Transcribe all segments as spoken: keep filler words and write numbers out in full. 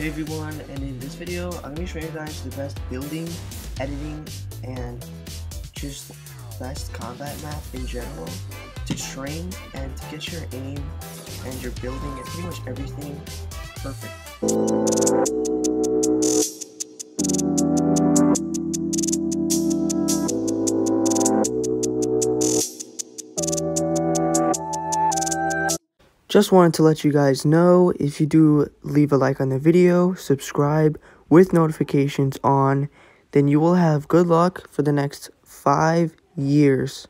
Hey everyone, and in this video I'm going to show you guys the best building, editing, and just best combat map in general to train and to get your aim and your building and pretty much everything perfect. Just wanted to let you guys know, if you do leave a like on the video, subscribe with notifications on, then you will have good luck for the next five years.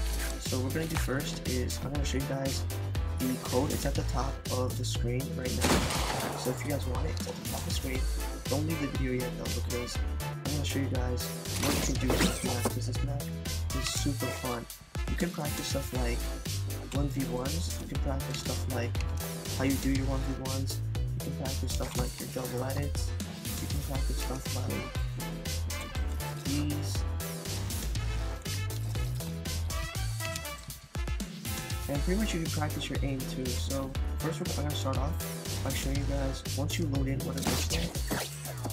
So what we're going to do first is I'm going to show you guys the code. It's at the top of the screen right now. So if you guys want it, it's at the top of the screen. Don't leave the video yet though, because I'm going to show you guys what you can do with this map, because this map is super fun. You can practice stuff like one v ones, you can practice stuff like how you do your one v ones, you can practice stuff like your double edits, you can practice stuff like these, and pretty much you can practice your aim too. So first we're going to start off by showing you guys once you load in what it looks like.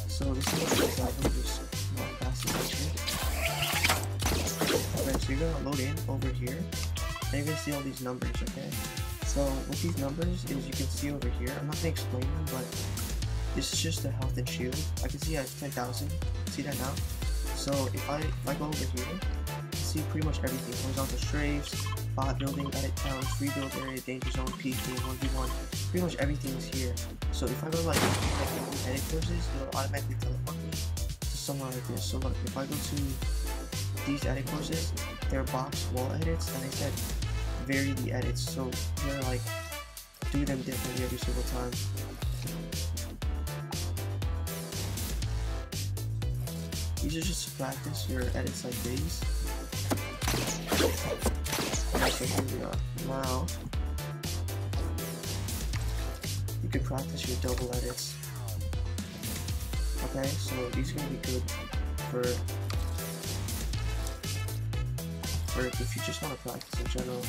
So this is what looks like. I'm just not fast enough. Alright, so you're going to load in over here. And you're going to see all these numbers, okay? So what these numbers is, you can see over here, I'm not going to explain them, but this is just the health and shield. I can see I have ten thousand, see that now? So if I, if I go over here, you can see pretty much everything. Horizontal strafes, bot building, edit towns, free build area, danger zone, P K, one v one, pretty much everything is here. So if I go like, like edit courses, it will automatically teleport me to somewhere like this. So look, if I go to these edit courses, they're box wall edits, and I said vary the edits, so they're like do them differently every single time. These are just to practice your edits like these. Okay, so here we are. Now you can practice your double edits. Okay, so these are gonna be good for or if you just want to practice in general.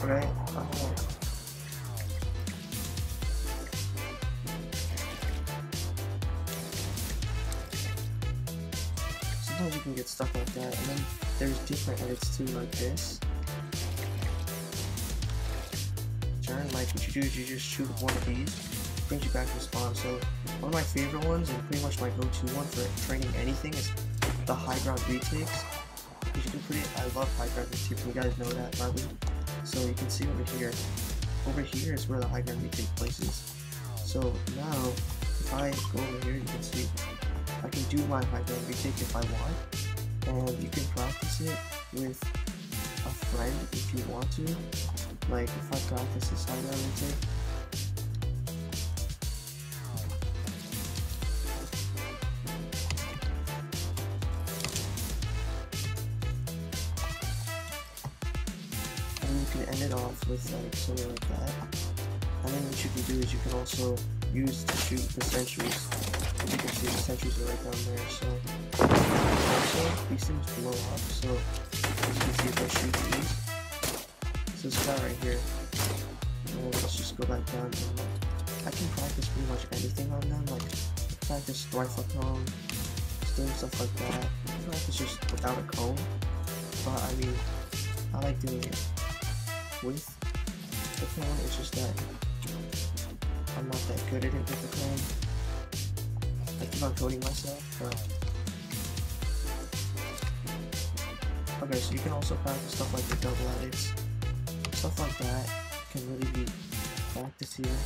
Alright, okay. Sometimes you can get stuck like that, and then there's different edits too, like this. Giant light, what you do is you just shoot one of these, brings you back to spawn. So one of my favorite ones, and pretty much my go-to one for training anything, is the high ground retakes. As you can put it, I love high ground retakes, you guys know that probably. So you can see over here, over here is where the high ground retake places. So now if I go over here, you can see I can do my high ground retake if I want, and you can practice it with a friend if you want to. Like if I practice this high ground retake, you can end it off with like something like that, and then what you can do is you can also use to shoot the sentries. As you can see, the sentries are right down there. So also these things blow up. So as you can see, if I shoot these, so it's that right here. And let's just go back down. And like, I can practice pretty much anything on them. Like practice rifle cone, doing stuff like that. I practice just without a cone, but I mean, I like doing it with the clone. It's just that I'm not that good at it with the clone. I keep on coding myself, but okay, so you can also practice stuff like the double edits, stuff like that can really be practiced here.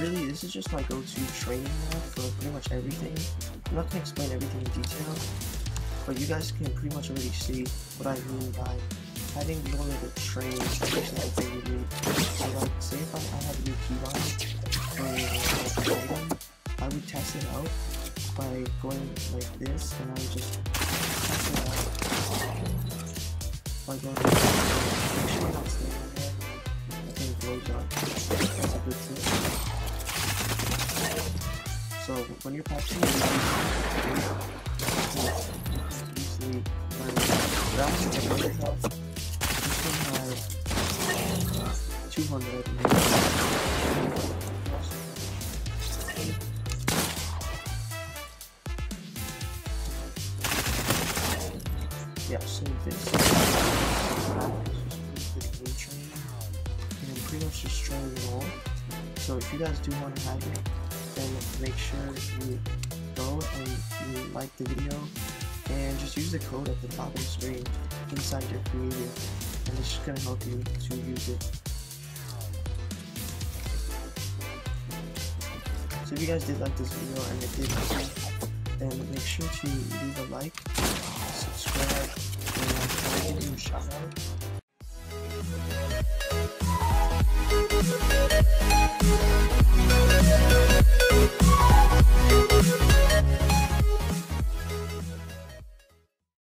Really, this is just my go-to training map for pretty much everything. I'm not going to explain everything in detail, but you guys can pretty much already see what I mean by having the only to train everything you do. So like, say if I, I had a new keybind for an item, I would test it out by going like this, and I would just test it out by going like this. Make sure it's not staying there. I think it blows up. That's a good when you're practicing, you usually round the two hundred. Yeah, so this is just you can pretty much destroy it all. So if you guys do want to have it, then make sure you go and you like the video and just use the code at the top of the screen inside your creator, and it's just gonna help you to use it. So if you guys did like this video and it did help, then make sure to leave a like, subscribe, and give you a shout out.